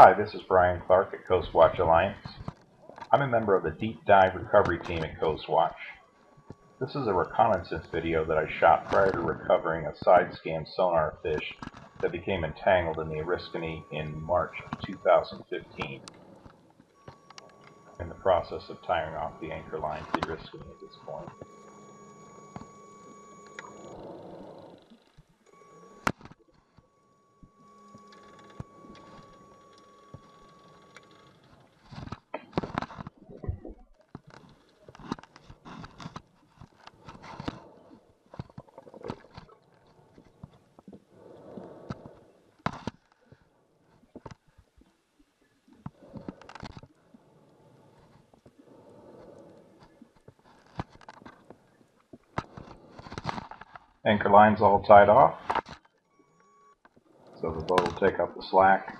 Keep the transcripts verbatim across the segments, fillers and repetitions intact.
Hi, this is Bryan Clark at Coast Watch Alliance. I'm a member of the Deep Dive Recovery Team at Coast Watch. This is a reconnaissance video that I shot prior to recovering a side-scan sonar fish that became entangled in the Oriskany in March two thousand fifteen. I'm in the process of tying off the anchor line to the Oriskany at this point. Anchor line's all tied off, so the boat will take up the slack.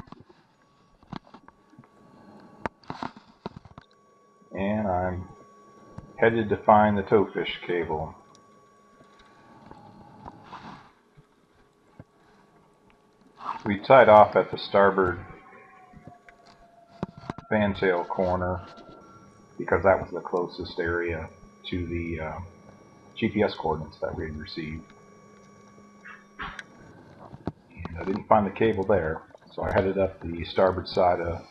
And I'm headed to find the towfish cable. We tied off at the starboard fantail corner because that was the closest area to the uh, G P S coordinates that we had received. I didn't find the cable there, so I headed up the starboard side of,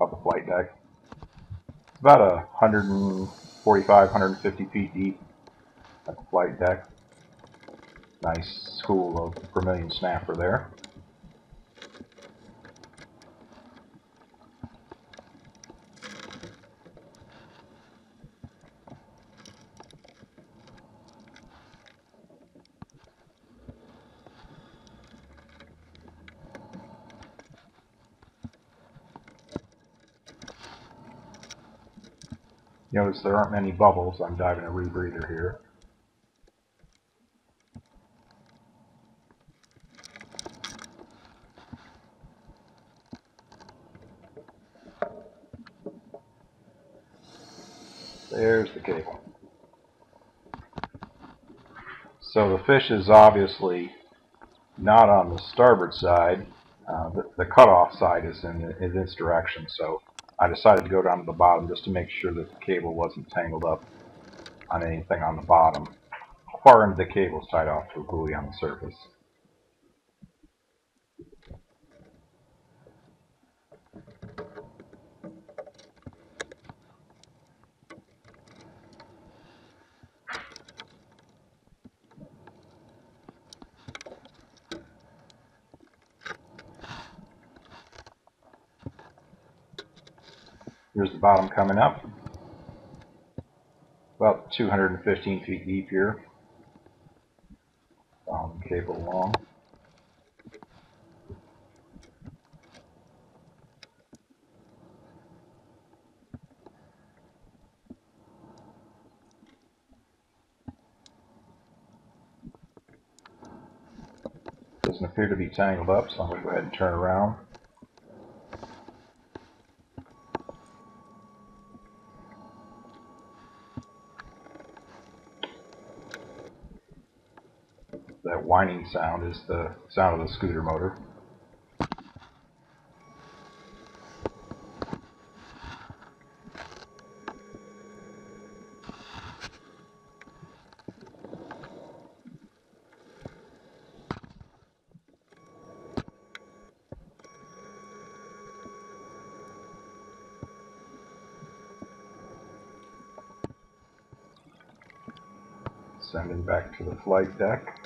of the flight deck. It's about one forty-five, one fifty feet deep at the flight deck. Nice school of vermilion snapper there. Notice there aren't many bubbles. I'm diving a rebreather here. There's the cable. So the fish is obviously not on the starboard side. Uh, the, the cutoff side is in, the, in this direction, so I decided to go down to the bottom just to make sure that the cable wasn't tangled up on anything on the bottom. Far end of the cable is tied off to a buoy on the surface. Here's the bottom coming up, about two hundred fifteen feet deep here, um, cable long. Doesn't appear to be tangled up, so I'm going to go ahead and turn around. That whining sound is the sound of the scooter motor. Sending back to the flight deck.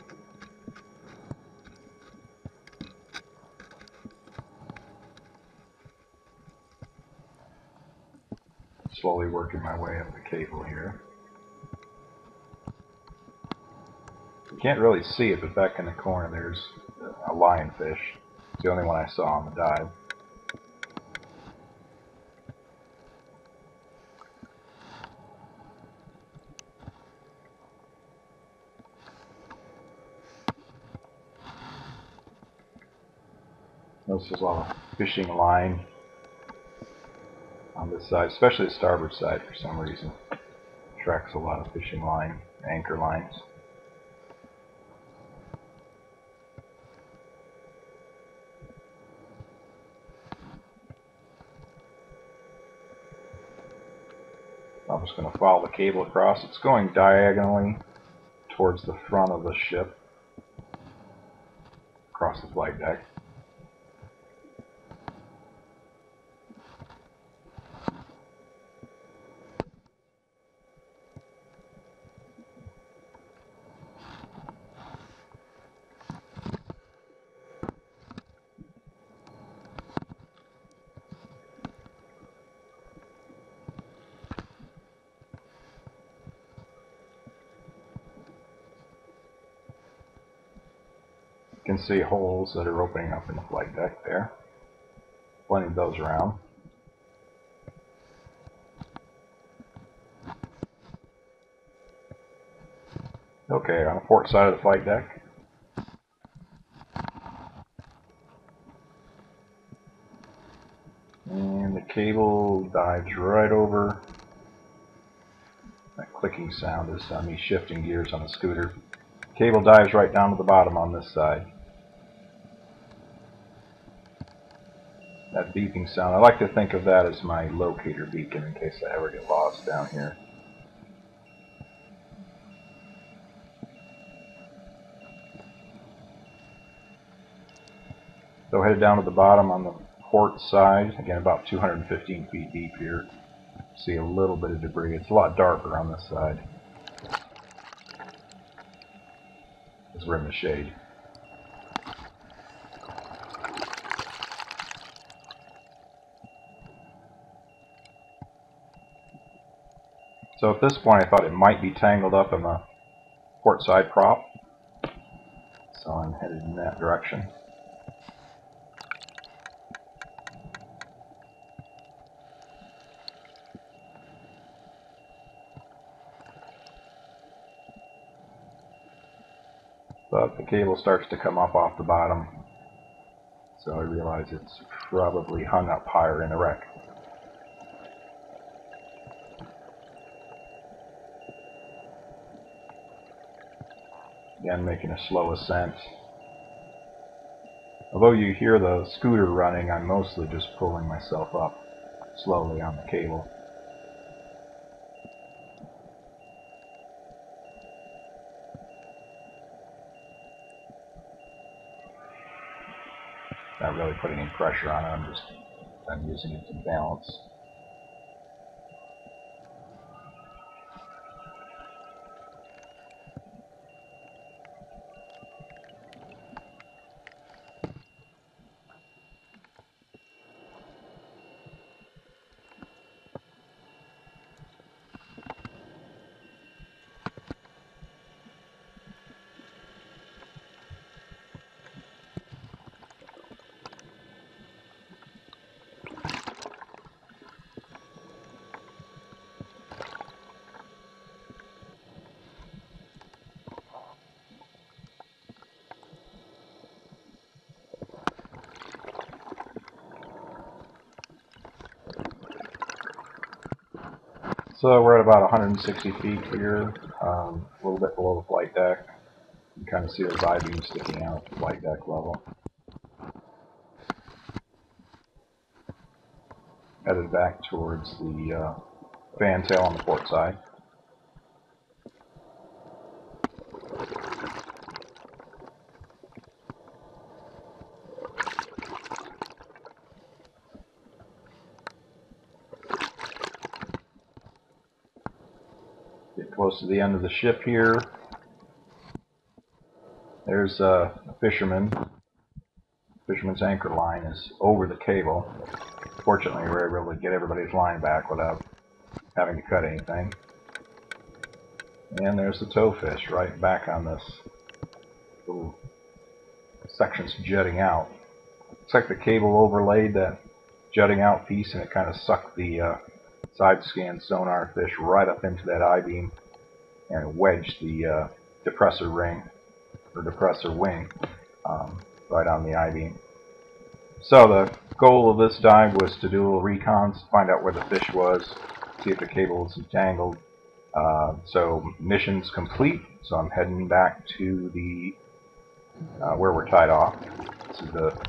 Slowly working my way up the cable here. You can't really see it, but back in the corner there's a lionfish. It's the only one I saw on the dive. Notice there's a lot of fishing line on this side, especially the starboard side for some reason. Tracks a lot of fishing line, anchor lines. I'm just going to follow the cable across. It's going diagonally towards the front of the ship, across the flight deck. You can see holes that are opening up in the flight deck there. Plenty of those around. Okay, on the port side of the flight deck. And the cable dives right over. That clicking sound is uh, me shifting gears on the scooter. Cable dives right down to the bottom on this side. That beeping sound, I like to think of that as my locator beacon in case I ever get lost down here. So headed down to the bottom on the port side, again about two hundred fifteen feet deep here. See a little bit of debris. It's a lot darker on this side because we're in the shade. So at this point I thought it might be tangled up in the port side prop, so I'm headed in that direction. But the cable starts to come up off the bottom, so I realize it's probably hung up higher in the wreck. Again, making a slow ascent. Although you hear the scooter running, I'm mostly just pulling myself up slowly on the cable. Not really putting any pressure on it, I'm just I'm using it to balance. So we're at about one hundred sixty feet here, um, a little bit below the flight deck. You can kind of see those I-beams sticking out at the flight deck level. Headed back towards the uh, fantail on the port side. Close to the end of the ship here. There's uh, a fisherman. Fisherman's anchor line is over the cable. Fortunately, we were able to get everybody's line back without having to cut anything. And there's the towfish right back on this little sections jutting out. Looks like the cable overlaid that jutting out piece, and it kind of sucked the uh, side-scan sonar fish right up into that I-beam and wedged the uh, depressor ring or depressor wing um, right on the I-beam. So the goal of this dive was to do a little recons, find out where the fish was, see if the cable was entangled. Uh, so mission's complete. So I'm heading back to the uh, where we're tied off. This is the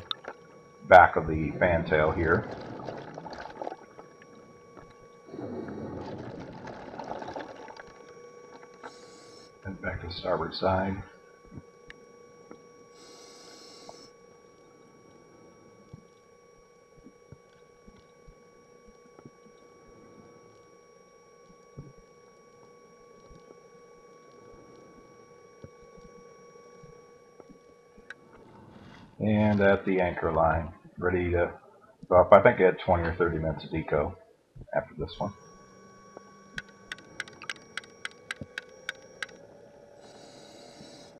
back of the fantail here. and back to the starboard side. And at the anchor line, ready to drop. I think I had twenty or thirty minutes of deco after this one.